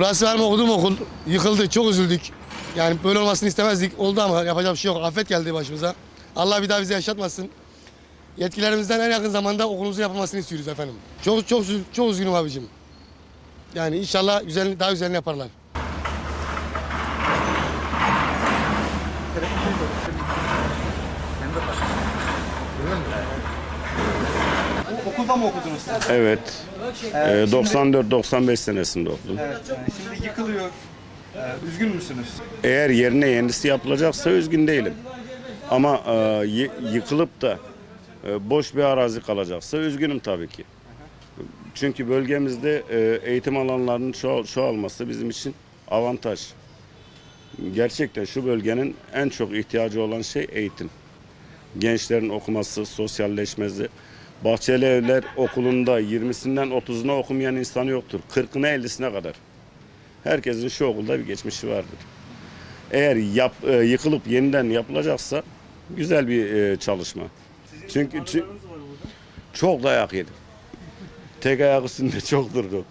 Burası benim okuduğum okul. Yıkıldı, çok üzüldük. Yani böyle olmasını istemezdik. Oldu ama yapacak bir şey yok. Afet geldi başımıza. Allah bir daha bizi yaşatmasın. Yetkilerimizden en yakın zamanda okulumuzun yapılmasını istiyoruz efendim. Çok üzgünüm abicim. Yani inşallah güzel, daha güzelini yaparlar. Okulda mı okudunuz siz? Evet. 94-95 senesinde okudum. Evet, şimdi yıkılıyor. Üzgün müsünüz? Eğer yerine yenisi yapılacaksa üzgün değilim. Ama yıkılıp da boş bir arazi kalacaksa üzgünüm tabii ki. Çünkü bölgemizde eğitim alanlarının çoğalması bizim için avantaj. Gerçekten şu bölgenin en çok ihtiyacı olan şey eğitim. Gençlerin okuması, sosyalleşmesi. Bahçelievler okulunda 20'sinden 30'una okumayan insan yoktur. 40'ına 50'sine kadar. Herkesin şu okulda bir geçmişi vardır. Eğer yıkılıp yeniden yapılacaksa güzel bir çalışma. Çünkü çok dayak yedim. Tek ayak üstünde çok durdu.